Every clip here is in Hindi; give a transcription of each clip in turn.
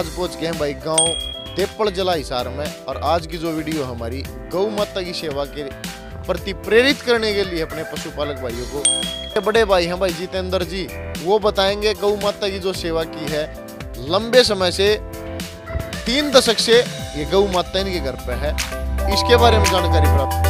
आज पहुंच गए भाई गांव देपड़ जिला हिसार में। और आज की जो वीडियो हमारी गौ माता की सेवा के प्रति प्रेरित करने के लिए अपने पशुपालक भाइयों को, बड़े भाई हैं भाई जितेंद्र जी, वो बताएंगे गौ माता की जो सेवा की है लंबे समय से, 3 दशक से ये गौ माता इनके घर पे है, इसके बारे में जानकारी प्राप्त।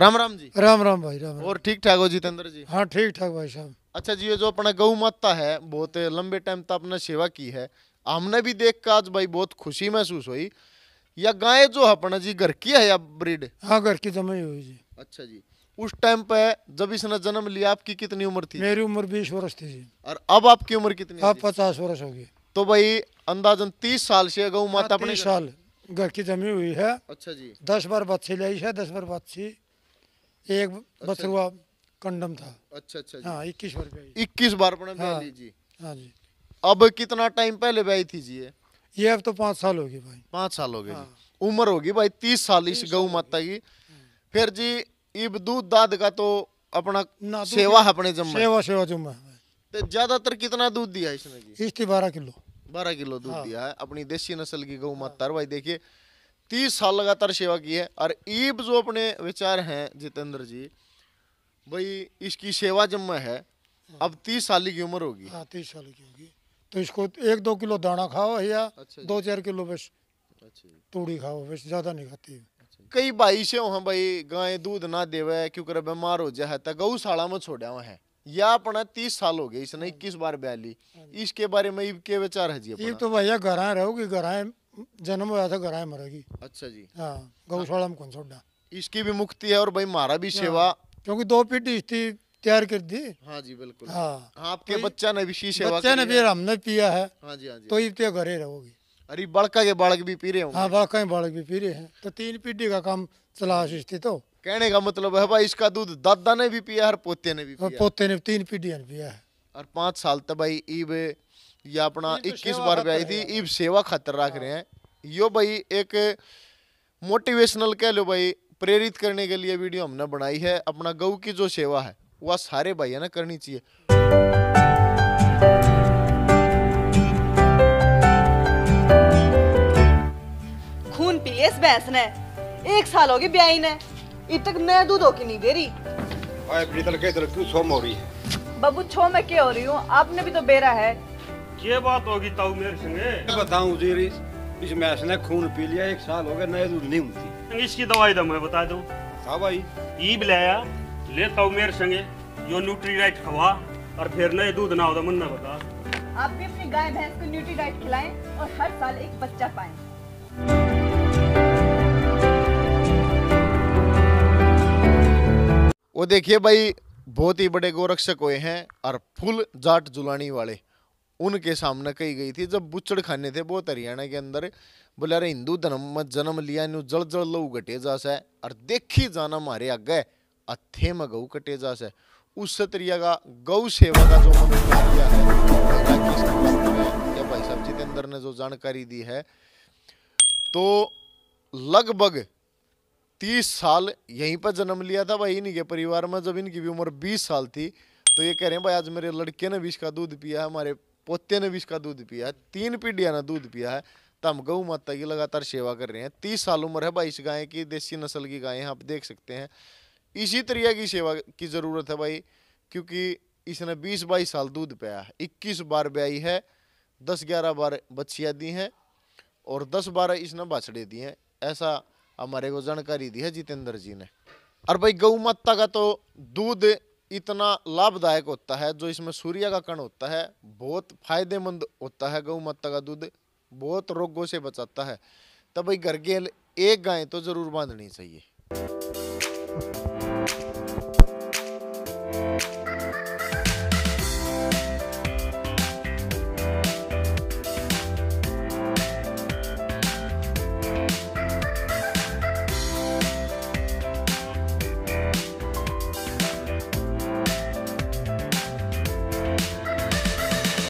राम राम जी। राम राम भाई। राम राम। और ठीक ठाक हो जितेंद्र जी? हाँ ठीक ठाक भाई साहब। अच्छा जी, ये जो अपना गौ माता है बहुत लंबे टाइम तक आपने सेवा की है, हमने भी देख कर आज भाई बहुत खुशी महसूस हुई। या गाय जो अपना जी घर की है या ब्रीड? हाँ घर की जमी हुई जी। अच्छा जी, उस टाइम पे जब इसने जन्म लिया आपकी कितनी उम्र थी? मेरी उम्र 20 वर्ष थी जी। और अब आपकी उम्र कितनी? अब 50 वर्ष होगी। तो भाई अंदाजन 30 साल से गौ माता अपने साल घर की जमी हुई है। अच्छा जी। 10 बार बच्चे लाई है, 10 बार बच्ची, एक बछुआ कंडम था। अच्छा अच्छा। हाँ 21 बार ब्याई जी। हाँ जी। अब कितना टाइम पहले ब्याई थी जी ये? अब तो 5 साल होगी भाई। 5 साल हो गए। हाँ। उम्र होगी भाई 30 साल इस गौ माता की। फिर जी इब दूध दाद का तो अपना सेवा अपने सेवा जमा तो ज्यादातर कितना दूध दिया इसने जी? इसकी 12 किलो दूध दिया है अपनी देसी नस्ल की गौ माता। भाई देखिए 30 साल लगातार सेवा की है। और ईब जो अपने विचार हैं जितेंद्र जी, भाई इसकी सेवा जम्मा है, अब 30 साल की उम्र होगी। हाँ 30 साल की होगी। तो इसको 1-2 किलो दाना खाओ या 2-4 किलो बस तूड़ी खाओ, बस ज्यादा नहीं खाती। कई भाई से वहाँ भाई गाय दूध ना देवे क्योंकि बीमार हो जाए तो गौशाला में छोड़ा हुआ है, या अपना 30 साल हो गए इसने 21 बार ब्याह ली, इसके बारे में ईब के विचार है जी? ईब तो भैया घर रहोगी, घर जन्म हुआ था गराय मरेगी। अच्छा जी। हाँ गौशाला में कौन छोड़ना, इसकी भी मुक्ति है और भाई मारा भी सेवा, क्योंकि 2 पीढ़ी थी तैयार कर दी। हाँ जी बिल्कुल। हाँ आपके तो बच्चा ने भी सेवा, बच्चा ने भी हमने पिया है। हाँ जी। हाँ जी। तो इतने घरे रहोगी। अरे बड़का के बालक भी पी रहे होंगे? हाँ बड़का के बालक भी पी रहे हैं, तो 3 पीढ़ी का काम चला। तो कहने का मतलब है भाई इसका दूध दादा ने भी पिया है और पोते ने भी, पोते ने 3 पीढ़ियां पिया है। और 5 साल तक भाई ईब या अपना 21 बार ब्याई थी, ईब सेवा खातर रख रहे हैं। यो भाई एक मोटिवेशनल कह लो भाई, प्रेरित करने के लिए वीडियो हमने बनाई है। अपना गौ की जो सेवा है वह सारे भाई है ना करनी चाहिए। खून पी इस भैंस ने, 1 साल होगी ब्याई ने, इब तक मैं दूध होके नहीं दे रही। बाबू छो मैं क्या हो रही हूँ, आपने भी तो बेरा है। ये बात होगी ताऊ मेरे संगे बताऊं जीरी, इस मैस ने खून पी लिया, 1 साल हो गया नया दूध नहीं होती। इसकी दवाई दम है बता दो। हाँ भाई। ईब लाया ले ताऊ मेरे संगे, यो न्यूट्रीडाइट खवा और फिर नए दूध ना हो तो मन्ना बता। आप भी अपनी गाय भैंस को न्यूट्रीडाइट खिलाएं और हर साल एक बच्चा पाएं। वो देखिए भाई बहुत ही बड़े गोरक्षक हुए हैं और फुल जाट जुलानी वाले, उनके सामने कही गई थी जब बुच्चड़ खाने थे बहुत हरियाणा के अंदर, बोले अरे हिंदू धर्म में जन्म लिया न्यू जल जल लऊ घटे जास है और देखी जाना मारे आगे अथे में गऊ कटे जास है। उस तरीका का गौ सेवा का जो किया है भाई साहब जितेंद्र ने जो जानकारी दी है, तो लगभग 30 साल यहीं पर जन्म लिया था भाई इनके परिवार में। जब इनकी भी उम्र 20 साल थी तो ये कह रहे हैं भाई आज मेरे लड़के ने भी इसका दूध पिया है, हमारे पोते ने भी इसका दूध पिया है, 3 पीढ़ियां ने दूध पिया है, तो हम गऊ माता की लगातार सेवा कर रहे हैं। 30 साल उम्र है भाई इस गाय की, देसी नस्ल की गाय है आप देख सकते हैं। इसी तरीके की सेवा की ज़रूरत है भाई, क्योंकि इसने 20-22 साल दूध पिया है, 21 बार ब्याई है, 10-11 बार बच्चियाँ दी हैं और 10-12 इसने बाछड़े दिए हैं, ऐसा हमारे को जानकारी दी है जितेंद्र जी ने। और भाई गऊ माता का तो दूध इतना लाभदायक होता है, जो इसमें सूर्य का कण होता है बहुत फायदेमंद होता है। गौ माता का दूध बहुत रोगों से बचाता है, तब भाई घर के एक गाय तो जरूर बांधनी चाहिए।